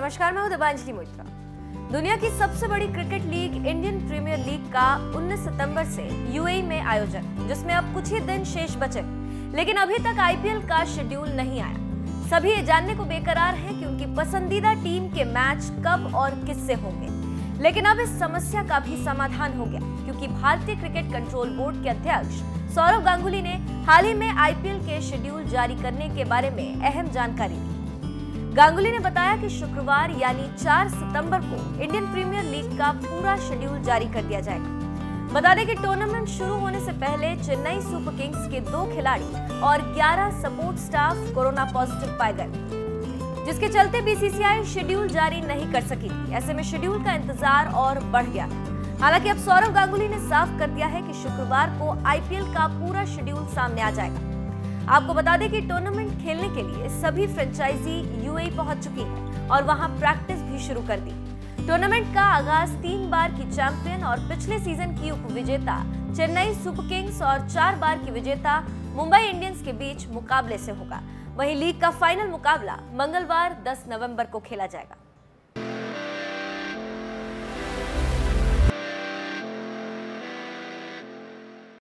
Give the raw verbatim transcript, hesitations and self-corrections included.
नमस्कार, मैं हूं दिबांजलि मित्रा। दुनिया की सबसे बड़ी cricket league Indian Premier League का उन्नीस सितंबर से यूएई में आयोजन, जिसमें अब कुछ ही दिन शेष बचे, लेकिन अभी तक आईपीएल का शेड्यूल नहीं आया। सभी ये जानने को बेकरार हैं कि उनकी पसंदीदा टीम के मैच कब और किससे होंगे, लेकिन अब इस समस्या का भी समाधान हो गया, क्योंकि भारतीय क्रिकेट कंट्रोल बोर्ड के अध्यक्ष सौरव गांगुली ने हाल ही में आईपीएल के शेड्यूल जारी करने के बारे में अहम जानकारी दी। गांगुली ने बताया कि शुक्रवार यानी चार सितंबर को इंडियन प्रीमियर लीग का पूरा शेड्यूल जारी कर दिया जाएगा। बता दें कि टूर्नामेंट शुरू होने से पहले चेन्नई सुपर किंग्स के दो खिलाड़ी और ग्यारह सपोर्ट स्टाफ कोरोना पॉजिटिव पाए गए, जिसके चलते बीसीसीआई शेड्यूल जारी नहीं कर सकी। ऐसे में शेड्यूल का इंतजार और बढ़ गया। हालांकि अब सौरव गांगुली ने साफ कर दिया है कि शुक्रवार को आईपीएल का पूरा शेड्यूल सामने आ जाएगा। आपको बता दें कि टूर्नामेंट खेलने के लिए सभी फ्रेंचाइजी यूएई पहुंच चुकी है और वहां प्रैक्टिस भी शुरू कर दी। टूर्नामेंट का आगाज तीन बार की चैंपियन और पिछले सीजन की उपविजेता चेन्नई सुपर किंग्स और चार बार की विजेता मुंबई इंडियंस के बीच मुकाबले से होगा। वहीं लीग का फाइनल मुकाबला मंगलवार दस नवंबर को खेला जाएगा।